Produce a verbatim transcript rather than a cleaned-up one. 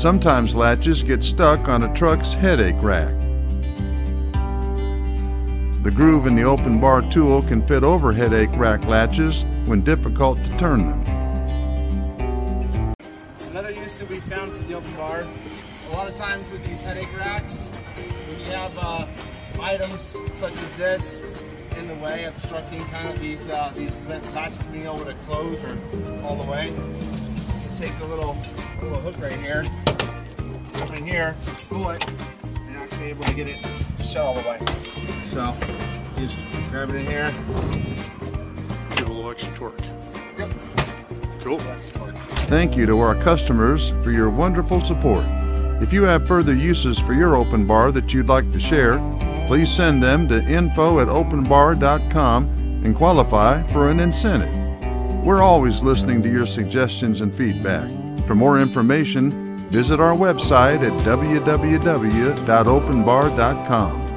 Sometimes latches get stuck on a truck's headache rack. The groove in the open bar tool can fit over headache rack latches when difficult to turn them. Another use that we found for the open bar, a lot of times with these headache racks, when you have uh, items such as this in the way, obstructing kind of these, uh, these latches being able to close or all the way, you take a little, little hook right here, right here, pull it, and you're actually able to get it to shut all the way. So you just grab it in here, give a little extra torque. Yep. Cool. Thank you to our customers for your wonderful support. If you have further uses for your open bar that you'd like to share, please send them to info at open bar dot com and qualify for an incentive. We're always listening to your suggestions and feedback. For more information, visit our website at w w w dot open bar dot com.